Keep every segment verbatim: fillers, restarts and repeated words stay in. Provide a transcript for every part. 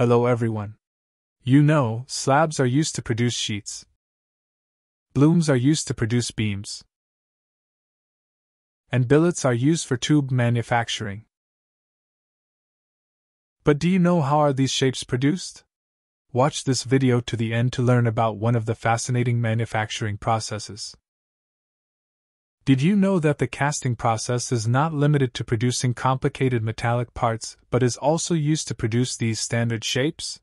Hello everyone. You know, slabs are used to produce sheets. Blooms are used to produce beams. And billets are used for tube manufacturing. But do you know how are these shapes produced? Watch this video to the end to learn about one of the fascinating manufacturing processes. Did you know that the casting process is not limited to producing complicated metallic parts but is also used to produce these standard shapes?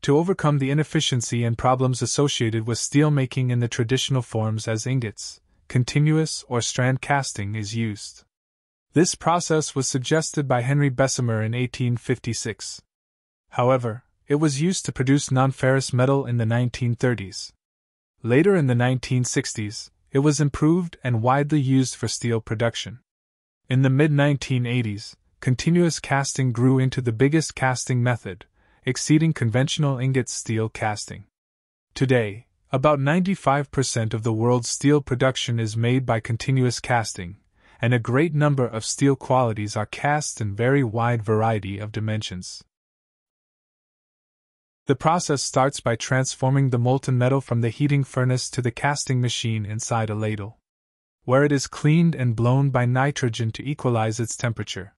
To overcome the inefficiency and problems associated with steelmaking in the traditional forms as ingots, continuous or strand casting is used. This process was suggested by Henry Bessemer in eighteen fifty-six. However, it was used to produce non-ferrous metal in the nineteen thirties. Later in the nineteen sixties, it was improved and widely used for steel production. In the mid nineteen eighties, continuous casting grew into the biggest casting method, exceeding conventional ingot steel casting. Today, about ninety-five percent of the world's steel production is made by continuous casting, and a great number of steel qualities are cast in a very wide variety of dimensions. The process starts by transforming the molten metal from the heating furnace to the casting machine inside a ladle, where it is cleaned and blown by nitrogen to equalize its temperature.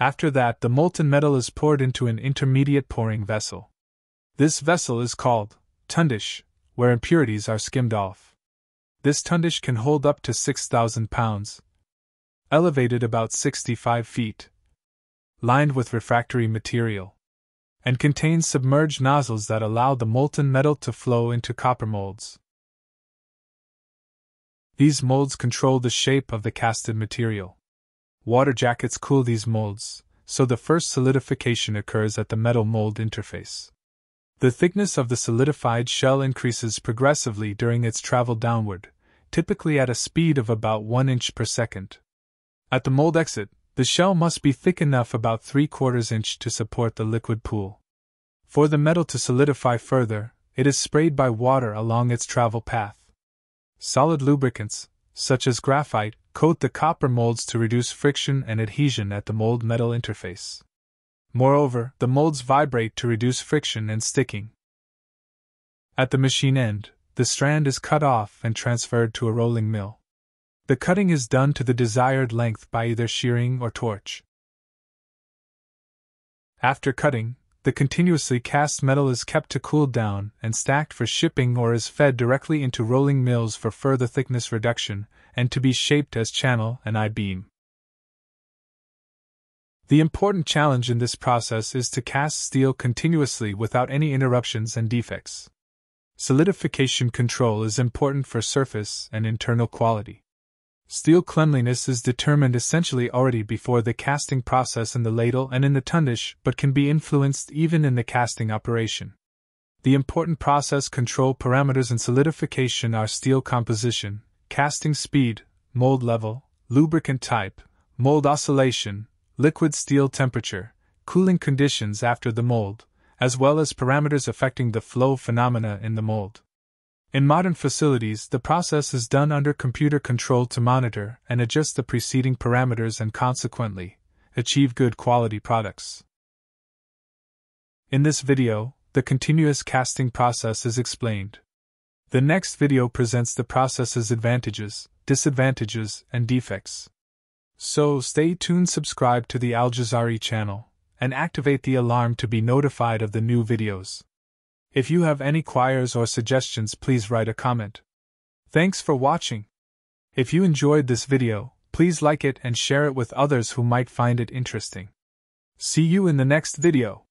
After that, the molten metal is poured into an intermediate pouring vessel. This vessel is called tundish, where impurities are skimmed off. This tundish can hold up to six thousand pounds, elevated about sixty-five feet, lined with refractory material, and contains submerged nozzles that allow the molten metal to flow into copper molds. These molds control the shape of the casted material. Water jackets cool these molds, so the first solidification occurs at the metal mold interface. The thickness of the solidified shell increases progressively during its travel downward, typically at a speed of about one inch per second. At the mold exit, the shell must be thick enough about three quarters inch to support the liquid pool. For the metal to solidify further, it is sprayed by water along its travel path. Solid lubricants, such as graphite, coat the copper molds to reduce friction and adhesion at the mold-metal interface. Moreover, the molds vibrate to reduce friction and sticking. At the machine end, the strand is cut off and transferred to a rolling mill. The cutting is done to the desired length by either shearing or torch. After cutting, the continuously cast metal is kept to cool down and stacked for shipping or is fed directly into rolling mills for further thickness reduction and to be shaped as channel and I-beam. The important challenge in this process is to cast steel continuously without any interruptions and defects. Solidification control is important for surface and internal quality. Steel cleanliness is determined essentially already before the casting process in the ladle and in the tundish, but can be influenced even in the casting operation. The important process control parameters in solidification are steel composition, casting speed, mold level, lubricant type, mold oscillation, liquid steel temperature, cooling conditions after the mold, as well as parameters affecting the flow phenomena in the mold. In modern facilities, the process is done under computer control to monitor and adjust the preceding parameters and consequently, achieve good quality products. In this video, the continuous casting process is explained. The next video presents the process's advantages, disadvantages, and defects. So stay tuned, subscribe to the Al Jazari channel, and activate the alarm to be notified of the new videos. If you have any queries or suggestions, please write a comment. Thanks for watching. If you enjoyed this video, please like it and share it with others who might find it interesting. See you in the next video.